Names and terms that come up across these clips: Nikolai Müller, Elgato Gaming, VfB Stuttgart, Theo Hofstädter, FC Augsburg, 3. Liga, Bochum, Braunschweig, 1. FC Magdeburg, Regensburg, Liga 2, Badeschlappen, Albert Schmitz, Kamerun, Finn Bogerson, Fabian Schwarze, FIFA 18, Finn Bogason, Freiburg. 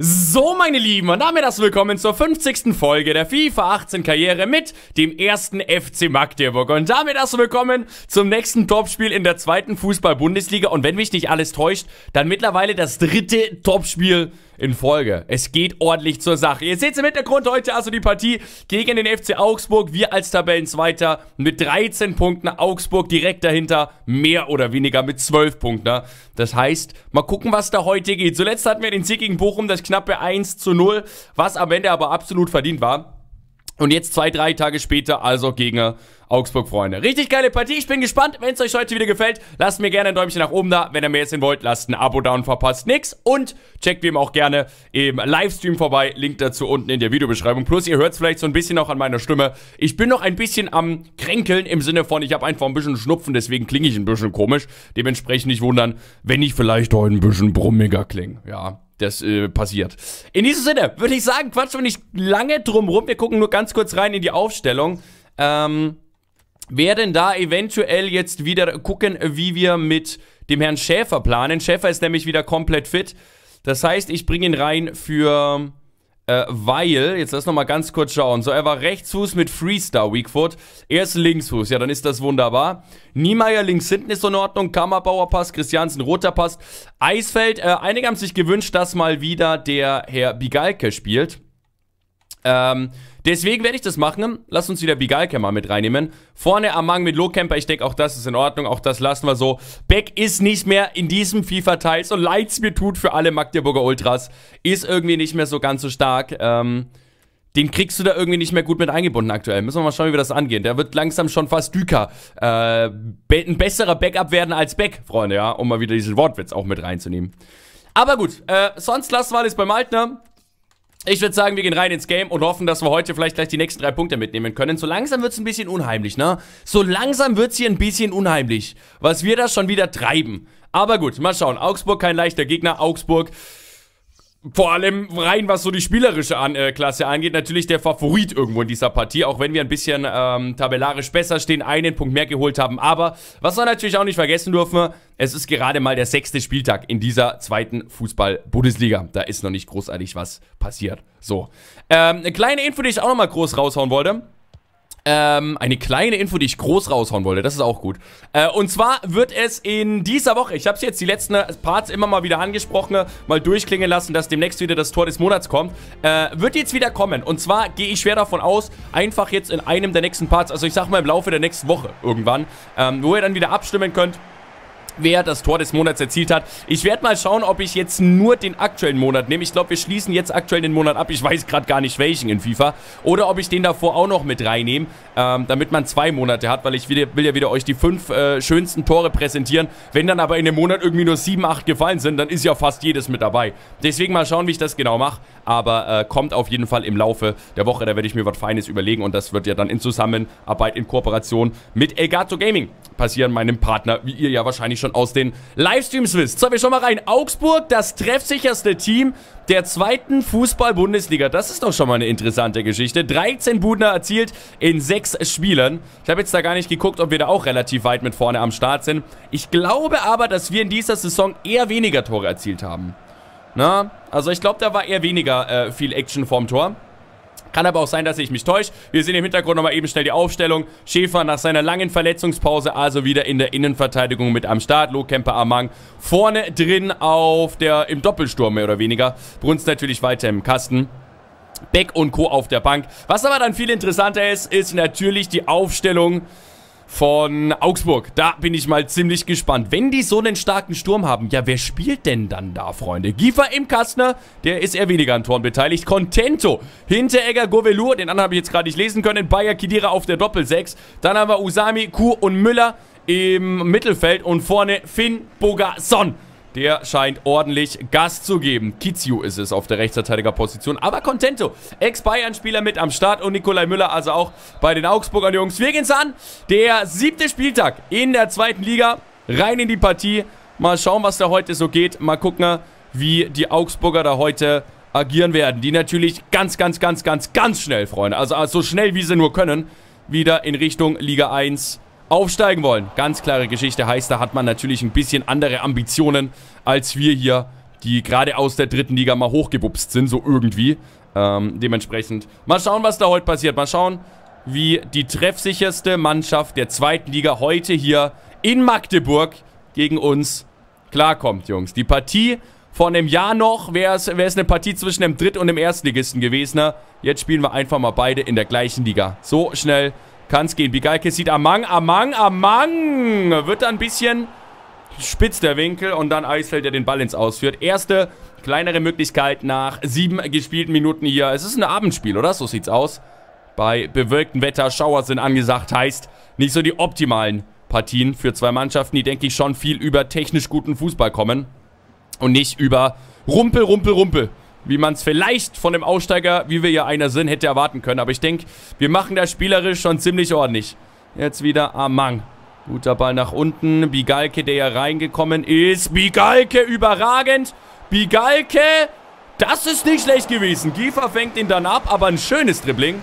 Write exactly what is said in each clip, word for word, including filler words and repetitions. So, meine Lieben, und damit das Willkommen zur fünfzigsten Folge der FIFA achtzehn Karriere mit dem ersten F C Magdeburg. Und damit das Willkommen zum nächsten Topspiel in der zweiten Fußball-Bundesliga. Und wenn mich nicht alles täuscht, dann mittlerweile das dritte Topspiel in Folge. Es geht ordentlich zur Sache. Ihr seht es im Hintergrund heute also die Partie gegen den F C Augsburg. Wir als Tabellenzweiter mit dreizehn Punkten. Augsburg direkt dahinter, mehr oder weniger mit zwölf Punkten. Das heißt, mal gucken, was da heute geht. Zuletzt hatten wir den Sieg gegen Bochum, das knappe eins zu null, was am Ende aber absolut verdient war. Und jetzt zwei, drei Tage später, also gegen Augsburg, Freunde. Richtig geile Partie, ich bin gespannt. Wenn es euch heute wieder gefällt, lasst mir gerne ein Däumchen nach oben da. Wenn ihr mehr sehen wollt, lasst ein Abo da und verpasst nichts. Und checkt wie immer auch gerne im Livestream vorbei. Link dazu unten in der Videobeschreibung. Plus, ihr hört es vielleicht so ein bisschen auch an meiner Stimme. Ich bin noch ein bisschen am Kränkeln im Sinne von, ich habe einfach ein bisschen Schnupfen, deswegen klinge ich ein bisschen komisch. Dementsprechend nicht wundern, wenn ich vielleicht heute ein bisschen brummiger klinge. Ja. Das äh, passiert. In diesem Sinne würde ich sagen, quatschen wir nicht lange drum rum. Wir gucken nur ganz kurz rein in die Aufstellung. Ähm, wer denn da eventuell jetzt wieder gucken, wie wir mit dem Herrn Schäfer planen. Schäfer ist nämlich wieder komplett fit. Das heißt, ich bringe ihn rein für äh, Weil. Jetzt lass nochmal ganz kurz schauen. So, er war Rechtsfuß mit Freestar Weakfoot. Er ist Linksfuß. Ja, dann ist das wunderbar. Niemeyer links hinten ist in Ordnung, Kammerbauer passt, Christiansen roter passt, Eisfeld, äh, einige haben sich gewünscht, dass mal wieder der Herr Bigalke spielt. Ähm, deswegen werde ich das machen, lasst uns wieder Bigalke mal mit reinnehmen. Vorne Amang mit Lowcamper, ich denke auch das ist in Ordnung, auch das lassen wir so. Beck ist nicht mehr in diesem FIFA-Teil, so leid es mir tut für alle Magdeburger Ultras, ist irgendwie nicht mehr so ganz so stark, ähm... Den kriegst du da irgendwie nicht mehr gut mit eingebunden aktuell. Müssen wir mal schauen, wie wir das angehen. Der wird langsam schon fast Düker. Äh, be ein besserer Backup werden als Beck, Freunde, ja. Um mal wieder diesen Wortwitz auch mit reinzunehmen. Aber gut, äh, sonst lassen wir alles beim Altner. Ich würde sagen, wir gehen rein ins Game und hoffen, dass wir heute vielleicht gleich die nächsten drei Punkte mitnehmen können. So langsam wird es ein bisschen unheimlich, ne? So langsam wird es hier ein bisschen unheimlich. Was wir da schon wieder treiben. Aber gut, mal schauen. Augsburg, kein leichter Gegner. Augsburg... Vor allem rein, was so die spielerische An äh, Klasse angeht, natürlich der Favorit irgendwo in dieser Partie, auch wenn wir ein bisschen ähm, tabellarisch besser stehen, einen Punkt mehr geholt haben. Aber, was wir natürlich auch nicht vergessen dürfen, es ist gerade mal der sechste Spieltag in dieser zweiten Fußball-Bundesliga. Da ist noch nicht großartig was passiert. So, ähm, eine kleine Info, die ich auch nochmal groß raushauen wollte. Ähm, eine kleine Info, die ich groß raushauen wollte, das ist auch gut. Äh, und zwar wird es in dieser Woche, ich habe es jetzt die letzten Parts immer mal wieder angesprochen, mal durchklingen lassen, dass demnächst wieder das Tor des Monats kommt, äh, wird jetzt wieder kommen. Und zwar gehe ich schwer davon aus, einfach jetzt in einem der nächsten Parts, also ich sag mal im Laufe der nächsten Woche irgendwann, ähm, wo ihr dann wieder abstimmen könnt, wer das Tor des Monats erzielt hat. Ich werde mal schauen, ob ich jetzt nur den aktuellen Monat nehme. Ich glaube, wir schließen jetzt aktuell den Monat ab. Ich weiß gerade gar nicht, welchen in FIFA. Oder ob ich den davor auch noch mit reinnehme, ähm, damit man zwei Monate hat, weil ich will, will ja wieder euch die fünf äh, schönsten Tore präsentieren. Wenn dann aber in dem Monat irgendwie nur sieben, acht gefallen sind, dann ist ja fast jedes mit dabei. Deswegen mal schauen, wie ich das genau mache. Aber äh, kommt auf jeden Fall im Laufe der Woche. Da werde ich mir was Feines überlegen. Und das wird ja dann in Zusammenarbeit, in Kooperation mit Elgato Gaming passieren, meinem Partner, wie ihr ja wahrscheinlich schon aus den Livestreams wisst. So, wir schauen mal rein. Augsburg, das treffsicherste Team der zweiten Fußball-Bundesliga. Das ist doch schon mal eine interessante Geschichte. dreizehn Buden erzielt in sechs Spielen. Ich habe jetzt da gar nicht geguckt, ob wir da auch relativ weit mit vorne am Start sind. Ich glaube aber, dass wir in dieser Saison eher weniger Tore erzielt haben. Na, also ich glaube, da war eher weniger äh, viel Action vorm Tor. Kann aber auch sein, dass ich mich täusche. Wir sehen im Hintergrund nochmal eben schnell die Aufstellung. Schäfer nach seiner langen Verletzungspause also wieder in der Innenverteidigung mit am Start. Lowcamper, Amang vorne drin auf der, im Doppelsturm mehr oder weniger. Brunst natürlich weiter im Kasten. Beck und Co. auf der Bank. Was aber dann viel interessanter ist, ist natürlich die Aufstellung von Augsburg. Da bin ich mal ziemlich gespannt. Wenn die so einen starken Sturm haben, ja, wer spielt denn dann da, Freunde? Giefer im Kastner, der ist eher weniger an Toren beteiligt. Contento, Hinteregger, Govelur, den anderen habe ich jetzt gerade nicht lesen können. Bayer, Khedira auf der Doppel sechs. Dann haben wir Usami, Kuh und Müller im Mittelfeld. Und vorne Finn Bogason. Der scheint ordentlich Gas zu geben. Kiziu ist es auf der Rechtsverteidigerposition. Aber Contento, Ex-Bayern-Spieler mit am Start. Und Nikolai Müller also auch bei den Augsburger Jungs. Wir gehen's an. Der siebte Spieltag in der zweiten Liga. Rein in die Partie. Mal schauen, was da heute so geht. Mal gucken, wie die Augsburger da heute agieren werden. Die natürlich ganz, ganz, ganz, ganz, ganz schnell, Freunde. Also so schnell, wie sie nur können. Wieder in Richtung Liga eins. Aufsteigen wollen. Ganz klare Geschichte heißt, da hat man natürlich ein bisschen andere Ambitionen, als wir hier die gerade aus der dritten Liga mal hochgebupst sind, so irgendwie. Ähm, dementsprechend, mal schauen, was da heute passiert. Mal schauen, wie die treffsicherste Mannschaft der zweiten Liga heute hier in Magdeburg gegen uns klarkommt, Jungs. Die Partie von einem Jahr noch wäre es eine Partie zwischen dem Dritt- und dem Erstligisten gewesen. Ne? Jetzt spielen wir einfach mal beide in der gleichen Liga. So schnell kann es gehen. Bigalke sieht Amang, Amang, Amang. Wird da ein bisschen spitz der Winkel und dann Eisfeld, der den Ball ins Ausführt. Erste kleinere Möglichkeit nach sieben gespielten Minuten hier. Es ist ein Abendspiel, oder? So sieht's aus. Bei bewölktem Wetter, Schauer sind angesagt, heißt nicht so die optimalen Partien für zwei Mannschaften, die, denke ich, schon viel über technisch guten Fußball kommen und nicht über Rumpel, Rumpel, Rumpel, wie man es vielleicht von dem Aufsteiger, wie wir ja einer sind, hätte erwarten können. Aber ich denke, wir machen das spielerisch schon ziemlich ordentlich. Jetzt wieder Amang. Guter Ball nach unten. Bigalke, der ja reingekommen ist. Bigalke, überragend. Bigalke, das ist nicht schlecht gewesen. Giefer fängt ihn dann ab, aber ein schönes Dribbling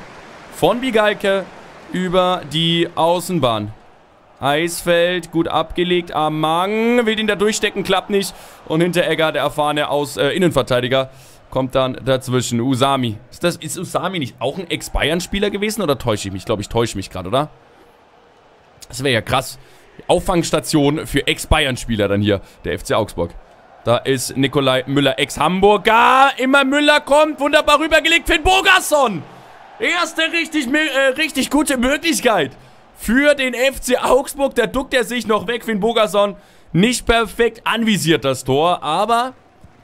von Bigalke über die Außenbahn. Eisfeld, gut abgelegt. Amang will ihn da durchstecken, klappt nicht. Und Hinteregger, der erfahrene aus äh, Innenverteidiger, kommt dann dazwischen. Usami. Ist, das, ist Usami nicht auch ein Ex-Bayern-Spieler gewesen oder täusche ich mich? Ich glaube, ich täusche mich gerade, oder? Das wäre ja krass. Auffangstation für Ex-Bayern-Spieler dann hier, der F C Augsburg. Da ist Nikolai Müller, Ex-Hamburger. Immer Müller kommt, wunderbar rübergelegt. Finn Bogason. Erste richtig, äh, richtig gute Möglichkeit für den F C Augsburg. Da duckt er sich noch weg. Finn Bogason nicht perfekt anvisiert, das Tor. Aber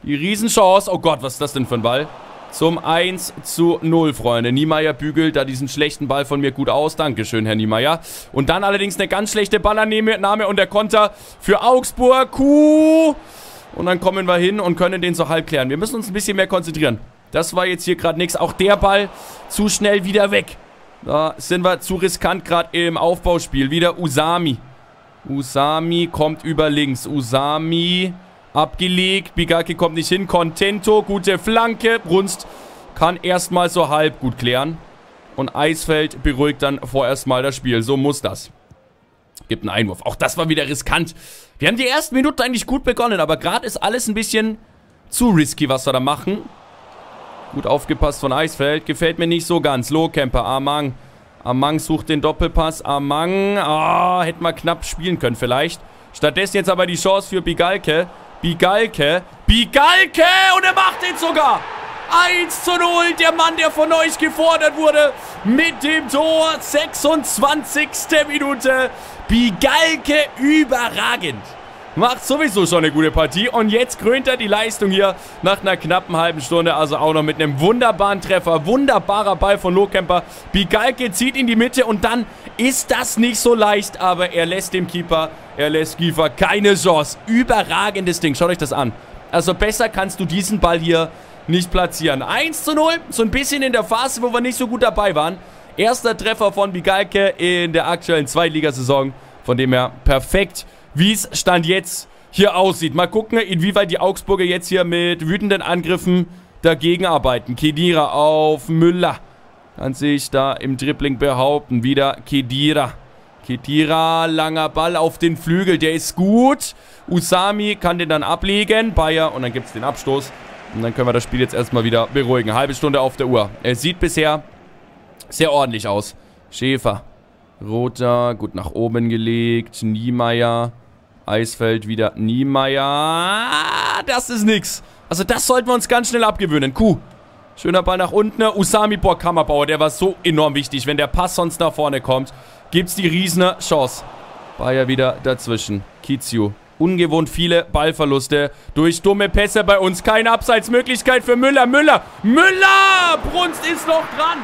die Riesenchance. Oh Gott, was ist das denn für ein Ball? Zum eins zu null, Freunde. Niemeyer bügelt da diesen schlechten Ball von mir gut aus. Dankeschön, Herr Niemeyer. Und dann allerdings eine ganz schlechte Ballannahme und der Konter für Augsburg. Kuh. Und dann kommen wir hin und können den so halb klären. Wir müssen uns ein bisschen mehr konzentrieren. Das war jetzt hier gerade nichts. Auch der Ball zu schnell wieder weg. Da sind wir zu riskant gerade im Aufbauspiel. Wieder Usami. Usami kommt über links. Usami abgelegt. Bigalke kommt nicht hin. Contento. Gute Flanke. Brunst kann erstmal so halb gut klären. Und Eisfeld beruhigt dann vorerst mal das Spiel. So muss das. Gibt einen Einwurf. Auch das war wieder riskant. Wir haben die ersten Minuten eigentlich gut begonnen. Aber gerade ist alles ein bisschen zu risky, was wir da machen. Gut aufgepasst von Eisfeld. Gefällt mir nicht so ganz. Lohkämper, Amang. Amang sucht den Doppelpass. Amang. Ah, hätten wir knapp spielen können vielleicht. Stattdessen jetzt aber die Chance für Bigalke. Bigalke. Bigalke! Und er macht ihn sogar. eins zu null. Der Mann, der von euch gefordert wurde. Mit dem Tor. sechsundzwanzigste Minute. Bigalke überragend. Macht sowieso schon eine gute Partie. Und jetzt krönt er die Leistung hier nach einer knappen halben Stunde. Also auch noch mit einem wunderbaren Treffer. Wunderbarer Ball von Lohkämper. Bigalke zieht in die Mitte und dann ist das nicht so leicht. Aber er lässt dem Keeper, er lässt Giefer keine Chance. Überragendes Ding. Schaut euch das an. Also besser kannst du diesen Ball hier nicht platzieren. eins zu null. So ein bisschen in der Phase, wo wir nicht so gut dabei waren. Erster Treffer von Bigalke in der aktuellen Zweitligasaison. Von dem her perfekt, wie es Stand jetzt hier aussieht. Mal gucken, inwieweit die Augsburger jetzt hier mit wütenden Angriffen dagegen arbeiten. Kedira auf Müller. Kann sich da im Dribbling behaupten. Wieder Kedira. Kedira, langer Ball auf den Flügel. Der ist gut. Usami kann den dann ablegen. Bayer. Und dann gibt es den Abstoß. Und dann können wir das Spiel jetzt erstmal wieder beruhigen. Halbe Stunde auf der Uhr. Es sieht bisher sehr ordentlich aus. Schäfer. Roter. Gut nach oben gelegt. Niemeyer. Eisfeld wieder Niemeyer. Das ist nix. Also das sollten wir uns ganz schnell abgewöhnen. Kuh. Schöner Ball nach unten. Usami, boah, Kammerbauer. Der war so enorm wichtig. Wenn der Pass sonst nach vorne kommt, gibt's die riesene Chance. Bayer wieder dazwischen. Kizio. Ungewohnt viele Ballverluste durch dumme Pässe bei uns. Keine Abseitsmöglichkeit für Müller. Müller. Müller! Brunst ist noch dran.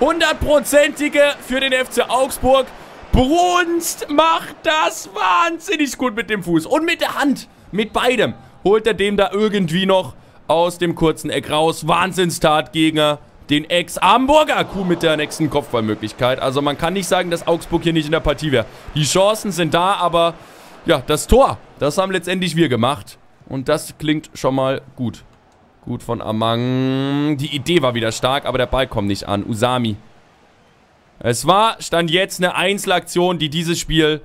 hundertprozentige für den F C Augsburg. Brunst macht das wahnsinnig gut mit dem Fuß. Und mit der Hand. Mit beidem. Holt er dem da irgendwie noch aus dem kurzen Eck raus. Wahnsinnstat gegen den Ex-Hamburger. Kuh mit der nächsten Kopfballmöglichkeit. Also man kann nicht sagen, dass Augsburg hier nicht in der Partie wäre. Die Chancen sind da, aber ja, das Tor, das haben letztendlich wir gemacht. Und das klingt schon mal gut. Gut von Amang. Die Idee war wieder stark, aber der Ball kommt nicht an. Usami. Es war, stand jetzt, eine Einzelaktion, die dieses Spiel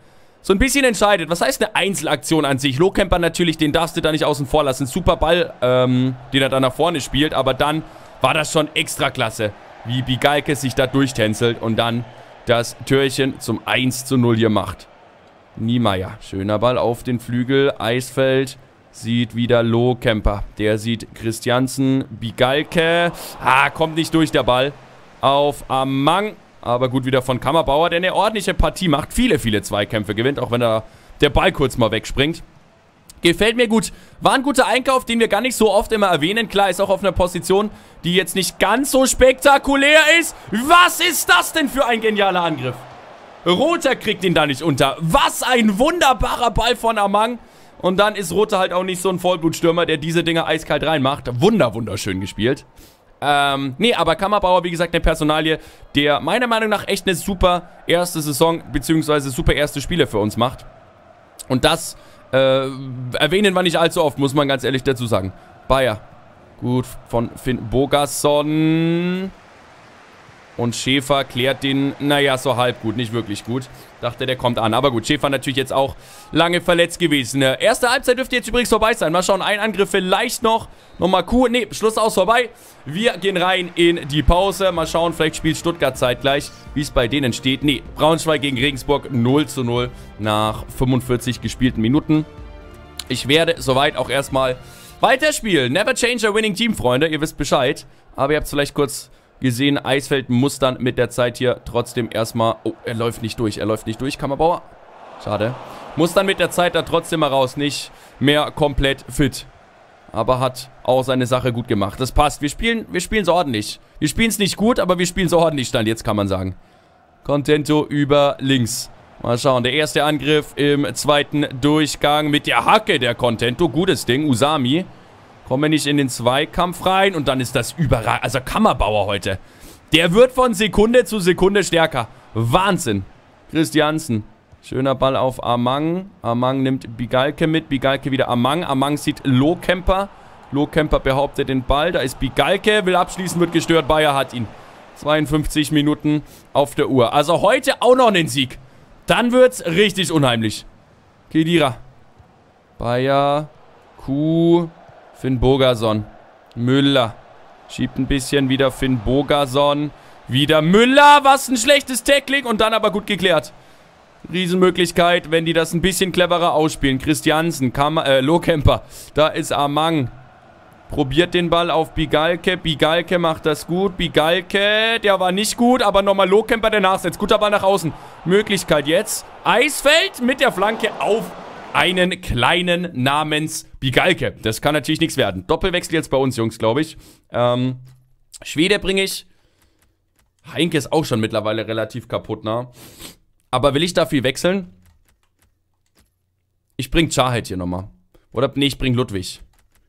so ein bisschen entscheidet. Was heißt eine Einzelaktion an sich? Lohkemper natürlich, den darfst du da nicht außen vor lassen. Super Ball, ähm, den er da nach vorne spielt. Aber dann war das schon extra klasse, wie Bigalke sich da durchtänzelt und dann das Türchen zum eins zu null hier macht. Niemeyer, schöner Ball auf den Flügel. Eisfeld sieht wieder Lohkemper. Der sieht Christiansen, Bigalke. Ah, kommt nicht durch der Ball. Auf Amang. Aber gut wieder von Kammerbauer, der eine ordentliche Partie macht. Viele, viele Zweikämpfe gewinnt, auch wenn da der Ball kurz mal wegspringt. Gefällt mir gut. War ein guter Einkauf, den wir gar nicht so oft immer erwähnen. Klar, ist auch auf einer Position, die jetzt nicht ganz so spektakulär ist. Was ist das denn für ein genialer Angriff? Rother kriegt ihn da nicht unter. Was ein wunderbarer Ball von Amang. Und dann ist Rother halt auch nicht so ein Vollblutstürmer, der diese Dinger eiskalt reinmacht. Wunder, wunderschön gespielt. Ähm, nee, aber Kammerbauer, wie gesagt, eine Personalie, der meiner Meinung nach echt eine super erste Saison, beziehungsweise super erste Spiele für uns macht. Und das Äh, erwähnen wir nicht allzu oft, muss man ganz ehrlich dazu sagen. Bayer. Gut, von Finn Bogason. Und Schäfer klärt den, naja, so halb gut, nicht wirklich gut. Dachte, der kommt an. Aber gut, Schäfer natürlich jetzt auch lange verletzt gewesen. Erste Halbzeit dürfte jetzt übrigens vorbei sein. Mal schauen, ein Angriff vielleicht noch. Nochmal Kuh, ne, Schluss aus, vorbei. Wir gehen rein in die Pause. Mal schauen, vielleicht spielt Stuttgart zeitgleich, wie es bei denen steht. Ne, Braunschweig gegen Regensburg null zu null nach fünfundvierzig gespielten Minuten. Ich werde soweit auch erstmal weiterspielen. Never change a winning team, Freunde, ihr wisst Bescheid. Aber ihr habt es vielleicht kurz gesehen, Eisfeld muss dann mit der Zeit hier trotzdem erstmal... Oh, er läuft nicht durch, er läuft nicht durch, Kammerbauer. Schade. Muss dann mit der Zeit da trotzdem mal raus, nicht mehr komplett fit. Aber hat auch seine Sache gut gemacht. Das passt, wir spielen wir spielen so ordentlich. Wir spielen es nicht gut, aber wir spielen so ordentlich, Stand jetzt kann man sagen. Contento über links. Mal schauen, der erste Angriff im zweiten Durchgang mit der Hacke der Contento. Gutes Ding, Usami. Kommen wir nicht in den Zweikampf rein. Und dann ist das überragend. Also Kammerbauer heute. Der wird von Sekunde zu Sekunde stärker. Wahnsinn. Christiansen. Schöner Ball auf Amang. Amang nimmt Bigalke mit. Bigalke wieder Amang. Amang sieht Lohkemper. Lohkemper behauptet den Ball. Da ist Bigalke. Will abschließen, wird gestört. Bayer hat ihn. zweiundfünfzig Minuten auf der Uhr. Also heute auch noch einen Sieg. Dann wird's richtig unheimlich. Kedira. Bayer. Kuh. Finn Bogason. Müller. Schiebt ein bisschen wieder Finn Bogason. Wieder Müller. Was ein schlechtes Tackling. Und dann aber gut geklärt. Riesenmöglichkeit, wenn die das ein bisschen cleverer ausspielen. Christiansen. Kam äh, Lohkemper. Da ist Amang. Probiert den Ball auf Bigalke. Bigalke macht das gut. Bigalke, der war nicht gut. Aber nochmal Lohkemper, der nachsetzt. Guter Ball nach außen. Möglichkeit jetzt. Eisfeld mit der Flanke auf einen kleinen namens Bigalke. Das kann natürlich nichts werden. Doppelwechsel jetzt bei uns, Jungs, glaube ich. Ähm, Schwede bringe ich. Heinke ist auch schon mittlerweile relativ kaputt, ne? Aber will ich da viel wechseln? Ich bringe Chahed hier nochmal. Oder, nee, ich bringe Ludwig.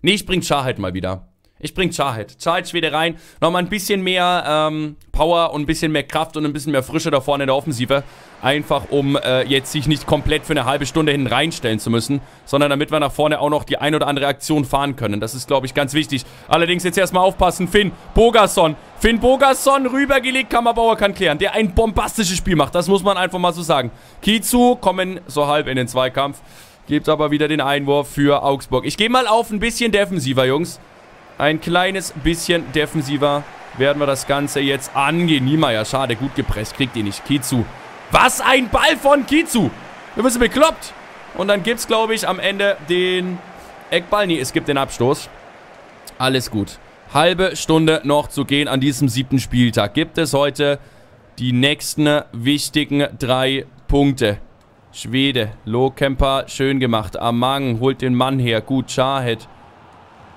Nee, ich bringe Chahed mal wieder. Ich bringe Chahed. Chahed, Schwede rein. Nochmal ein bisschen mehr ähm, Power und ein bisschen mehr Kraft und ein bisschen mehr Frische da vorne in der Offensive. Einfach, um äh, jetzt sich nicht komplett für eine halbe Stunde hinten reinstellen zu müssen, sondern damit wir nach vorne auch noch die ein oder andere Aktion fahren können. Das ist, glaube ich, ganz wichtig. Allerdings jetzt erstmal aufpassen. Finn Bogason. Finn Bogason rübergelegt. Kammerbauer kann klären, der ein bombastisches Spiel macht. Das muss man einfach mal so sagen. Kizu kommen so halb in den Zweikampf. Gibt aber wieder den Einwurf für Augsburg. Ich gehe mal auf ein bisschen defensiver, Jungs. Ein kleines bisschen defensiver werden wir das Ganze jetzt angehen. Niemeyer, schade, gut gepresst, kriegt ihn nicht. Kizu. Was ein Ball von Kizu. Wir müssen bekloppt. Und dann gibt es, glaube ich, am Ende den Eckball. Nee, es gibt den Abstoß. Alles gut. Halbe Stunde noch zu gehen an diesem siebten Spieltag. Gibt es heute die nächsten wichtigen drei Punkte. Schwede, Lohkemper, schön gemacht. Amang holt den Mann her. Gut, Chahed.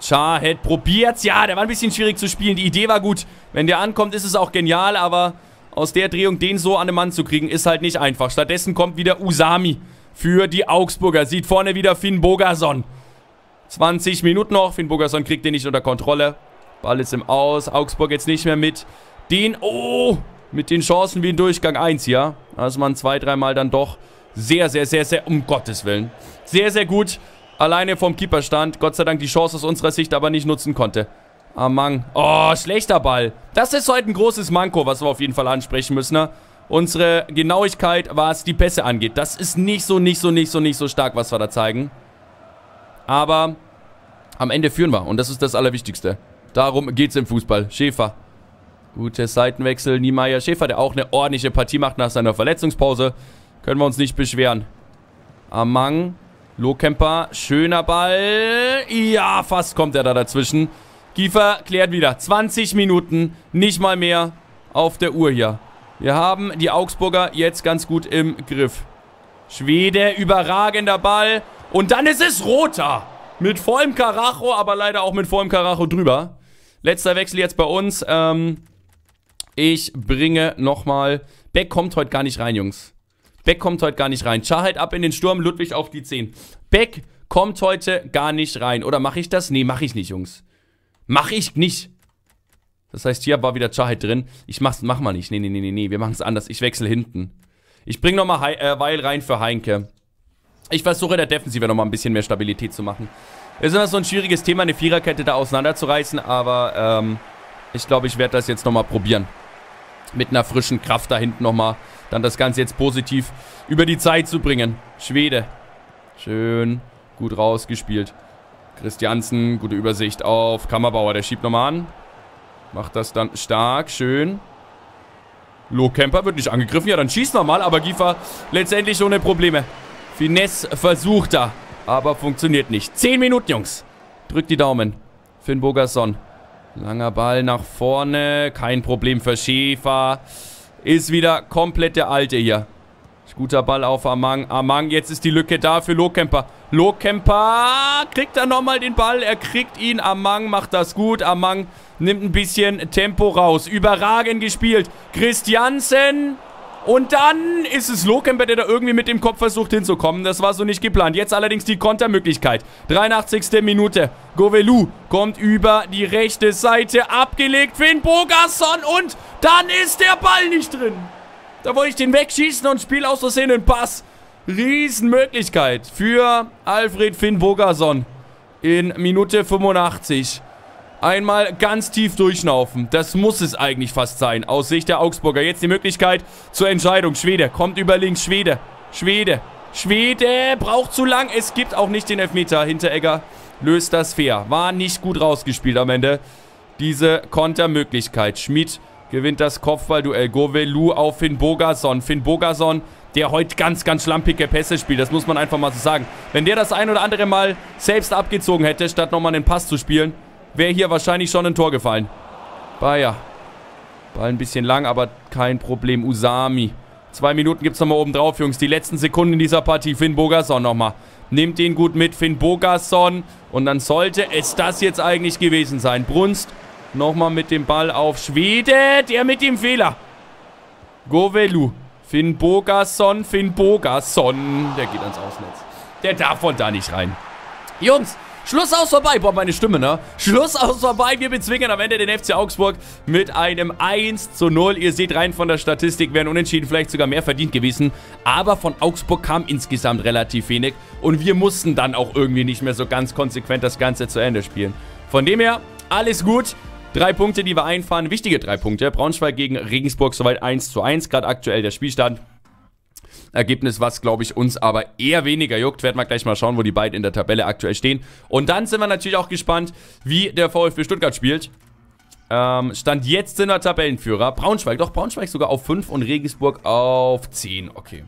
Chahed probiert's. Ja, der war ein bisschen schwierig zu spielen. Die Idee war gut. Wenn der ankommt, ist es auch genial, aber aus der Drehung den so an den Mann zu kriegen, ist halt nicht einfach. Stattdessen kommt wieder Usami für die Augsburger. Sieht vorne wieder Finn Bogason. zwanzig Minuten noch. Finn Bogason kriegt den nicht unter Kontrolle. Ball ist im Aus. Augsburg jetzt nicht mehr mit den... Oh! Mit den Chancen wie in Durchgang eins hier. Also man zwei, dreimal dann doch sehr, sehr, sehr, sehr... Um Gottes Willen. Sehr, sehr gut. Alleine vom Keeper stand. Gott sei Dank die Chance aus unserer Sicht aber nicht nutzen konnte. Amang. Oh, schlechter Ball. Das ist heute ein großes Manko, was wir auf jeden Fall ansprechen müssen. Ne? unsere Genauigkeit, was die Pässe angeht. Das ist nicht so, nicht so, nicht so, nicht so stark, was wir da zeigen. Aber am Ende führen wir. Und das ist das Allerwichtigste. Darum geht's im Fußball. Schäfer. Guter Seitenwechsel. Niemeyer Schäfer, der auch eine ordentliche Partie macht nach seiner Verletzungspause. Können wir uns nicht beschweren. Amang. Lohkemper. Schöner Ball. Ja, fast kommt er da dazwischen. Kiefer klärt wieder. zwanzig Minuten. Nicht mal mehr auf der Uhr hier. Wir haben die Augsburger jetzt ganz gut im Griff. Schwede. Überragender Ball. Und dann ist es roter. Mit vollem Karacho, aber leider auch mit vollem Karacho drüber. Letzter Wechsel jetzt bei uns. Ähm, ich bringe nochmal... Beck kommt heute gar nicht rein, Jungs. Beck kommt heute gar nicht rein. Schahid ab in den Sturm, Ludwig auf die zehn. Beck kommt heute gar nicht rein. Oder mache ich das? Nee, mache ich nicht, Jungs. Mache ich nicht. Das heißt, hier war wieder Schahid drin. Ich mach's, mach mal nicht. Nee, nee, nee, nee, nee. Wir machen es anders. Ich wechsle hinten. Ich bringe nochmal äh, Weil rein für Heinke. Ich versuche der Defensive nochmal ein bisschen mehr Stabilität zu machen. Es ist immer so ein schwieriges Thema, eine Viererkette da auseinanderzureißen, aber ähm, ich glaube, ich werde das jetzt nochmal probieren. Mit einer frischen Kraft da hinten nochmal, dann das Ganze jetzt positiv über die Zeit zu bringen. Schwede. Schön, gut rausgespielt. Christiansen, gute Übersicht auf Kammerbauer, der schiebt nochmal an. Macht das dann stark, schön. Lohkemper wird nicht angegriffen, ja dann schießt nochmal, aber Giefer letztendlich ohne Probleme. Finesse versucht da, aber funktioniert nicht. Zehn Minuten, Jungs. Drückt die Daumen. Finn Bogerson. Langer Ball nach vorne. Kein Problem für Schäfer. Ist wieder komplett der Alte hier. Guter Ball auf Amang. Amang, jetzt ist die Lücke da für Lohkemper. Lohkemper kriegt er nochmal den Ball. Er kriegt ihn. Amang macht das gut. Amang nimmt ein bisschen Tempo raus. Überragend gespielt. Christiansen. Und dann ist es Lohkemper, der da irgendwie mit dem Kopf versucht hinzukommen. Das war so nicht geplant. Jetzt allerdings die Kontermöglichkeit. dreiundachtzigste Minute. Govelu kommt über die rechte Seite. Abgelegt. Finn Bogerson. Und dann ist der Ball nicht drin. Da wollte ich den wegschießen und spiele aus Versehen einen Pass. Riesenmöglichkeit für Alfred Finn Bogerson. In Minute fünfundachtzig. Einmal ganz tief durchschnaufen. Das muss es eigentlich fast sein. Aus Sicht der Augsburger. Jetzt die Möglichkeit zur Entscheidung. Schwede kommt über links. Schwede. Schwede. Schwede braucht zu lang. Es gibt auch nicht den Elfmeter. Hinteregger löst das fair. War nicht gut rausgespielt am Ende. Diese Kontermöglichkeit. Schmid gewinnt das Kopfballduell. Govelu auf Finn Bogerson. Finn Bogerson, der heute ganz, ganz schlampige Pässe spielt. Das muss man einfach mal so sagen. Wenn der das ein oder andere Mal selbst abgezogen hätte, statt nochmal einen Pass zu spielen, wäre hier wahrscheinlich schon ein Tor gefallen. Bayer. Ball ein bisschen lang, aber kein Problem. Usami. Zwei Minuten gibt es nochmal oben drauf, Jungs. Die letzten Sekunden in dieser Partie. Finn Bogerson nochmal. Nimmt den gut mit. Finn Bogerson. Und dann sollte es das jetzt eigentlich gewesen sein. Brunst nochmal mit dem Ball auf Schwede. Der mit dem Fehler. Govelu. Finn Bogerson. Finn Bogerson. Der geht ans Ausnetz. Der darf von da nicht rein. Jungs. Schluss aus vorbei. Boah, meine Stimme, ne? Schluss aus vorbei. Wir bezwingen am Ende den F C Augsburg mit einem eins zu null. Ihr seht, rein von der Statistik wären Unentschieden vielleicht sogar mehr verdient gewesen. Aber von Augsburg kam insgesamt relativ wenig. Und wir mussten dann auch irgendwie nicht mehr so ganz konsequent das Ganze zu Ende spielen. Von dem her, alles gut. Drei Punkte, die wir einfahren. Wichtige drei Punkte. Braunschweig gegen Regensburg, soweit eins zu eins. Gerade aktuell der Spielstand. Ergebnis, was, glaube ich, uns aber eher weniger juckt. Werden wir gleich mal schauen, wo die beiden in der Tabelle aktuell stehen. Und dann sind wir natürlich auch gespannt, wie der VfB Stuttgart spielt. Ähm, Stand jetzt sind wir Tabellenführer. Braunschweig, doch, Braunschweig sogar auf fünf und Regensburg auf zehn. Okay.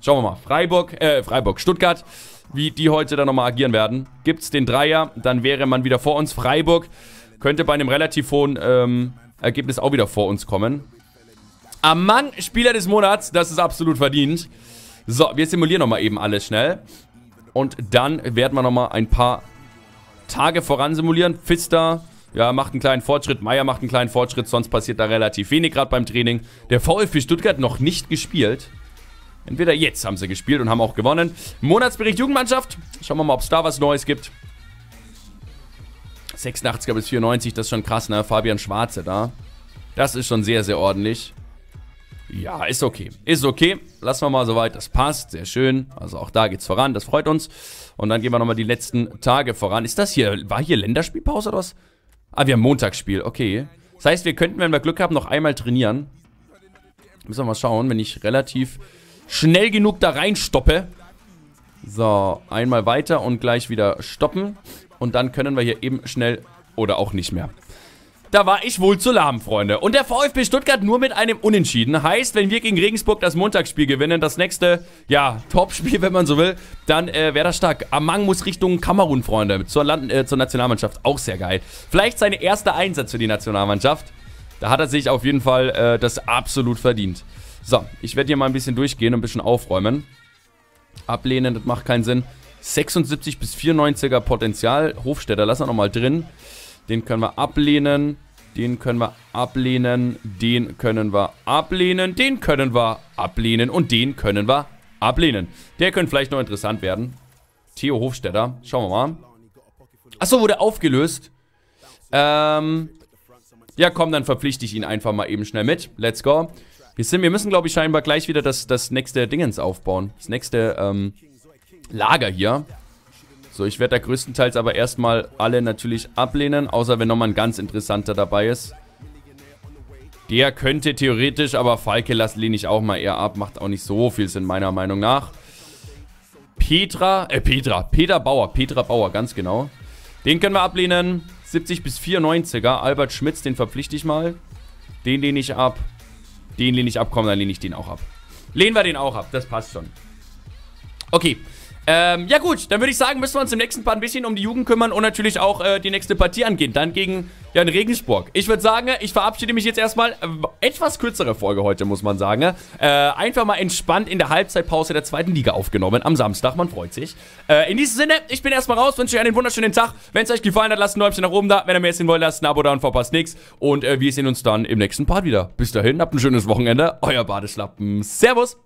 Schauen wir mal. Freiburg, äh, Freiburg, Stuttgart, wie die heute dann nochmal agieren werden. Gibt es den Dreier, dann wäre man wieder vor uns. Freiburg könnte bei einem relativ hohen ähm, Ergebnis auch wieder vor uns kommen. Amang, Spieler des Monats, das ist absolut verdient. So, wir simulieren nochmal eben alles schnell. Und dann werden wir nochmal ein paar Tage voran simulieren. Pfister, ja, macht einen kleinen Fortschritt. Meier macht einen kleinen Fortschritt, sonst passiert da relativ wenig gerade beim Training. Der VfB Stuttgart noch nicht gespielt. Entweder jetzt haben sie gespielt und haben auch gewonnen. Monatsbericht Jugendmannschaft. Schauen wir mal, ob es da was Neues gibt. sechsundachtziger bis vierundneunzig, das ist schon krass, ne? Fabian Schwarze da. Das ist schon sehr, sehr ordentlich. Ja, ist okay. Ist okay. Lassen wir mal soweit. Das passt. Sehr schön. Also auch da geht's voran. Das freut uns. Und dann gehen wir nochmal die letzten Tage voran. Ist das hier... War hier Länderspielpause oder was? Ah, wir haben Montagsspiel. Okay. Das heißt, wir könnten, wenn wir Glück haben, noch einmal trainieren. Müssen wir mal schauen, wenn ich relativ schnell genug da reinstoppe. So, einmal weiter und gleich wieder stoppen. Und dann können wir hier eben schnell oder auch nicht mehr. Da war ich wohl zu lahm, Freunde. Und der VfB Stuttgart nur mit einem Unentschieden. Heißt, wenn wir gegen Regensburg das Montagsspiel gewinnen, das nächste, ja, Topspiel, wenn man so will, dann äh, wäre das stark. Amang muss Richtung Kamerun, Freunde, zur, Land äh, zur Nationalmannschaft. Auch sehr geil. Vielleicht sein erster Einsatz für die Nationalmannschaft. Da hat er sich auf jeden Fall äh, das absolut verdient. So, ich werde hier mal ein bisschen durchgehen und ein bisschen aufräumen. Ablehnen, das macht keinen Sinn. sechsundsiebzig bis vierundneunziger Potenzial. Hofstädter lassen wir nochmal drin. Den können wir ablehnen. Den können wir ablehnen. Den können wir ablehnen. Den können wir ablehnen. Und den können wir ablehnen. Der könnte vielleicht noch interessant werden. Theo Hofstädter. Schauen wir mal. Achso, wurde aufgelöst. Ähm. Ja, komm, dann verpflichte ich ihn einfach mal eben schnell mit. Let's go. Wir, sind, wir müssen, glaube ich, scheinbar gleich wieder das, das nächste Dingens aufbauen. Das nächste ähm, Lager hier. So, ich werde da größtenteils aber erstmal alle natürlich ablehnen, außer wenn nochmal ein ganz interessanter dabei ist. Der könnte theoretisch, aber Falke lass lehne ich auch mal eher ab. Macht auch nicht so viel Sinn, meiner Meinung nach. Petra, äh, Petra, Peter Bauer, Petra Bauer, ganz genau. Den können wir ablehnen. siebzig bis vierundneunziger, Albert Schmitz, den verpflichte ich mal. Den lehne ich ab. Den lehne ich ab, komm, dann lehne ich den auch ab. Lehnen wir den auch ab, das passt schon. Okay. Ähm, ja gut, dann würde ich sagen, müssen wir uns im nächsten Part ein bisschen um die Jugend kümmern und natürlich auch äh, die nächste Partie angehen, dann gegen Jan Regensburg. Ich würde sagen, ich verabschiede mich jetzt erstmal, äh, etwas kürzere Folge heute, muss man sagen, äh, einfach mal entspannt in der Halbzeitpause der zweiten Liga aufgenommen, am Samstag, man freut sich. Äh, in diesem Sinne, ich bin erstmal raus, wünsche euch einen wunderschönen Tag, wenn es euch gefallen hat, lasst ein Däumchen nach oben da, wenn ihr mehr sehen wollt, lasst ein Abo da und verpasst nichts und äh, wir sehen uns dann im nächsten Part wieder. Bis dahin, habt ein schönes Wochenende, euer Badeschlappen, servus!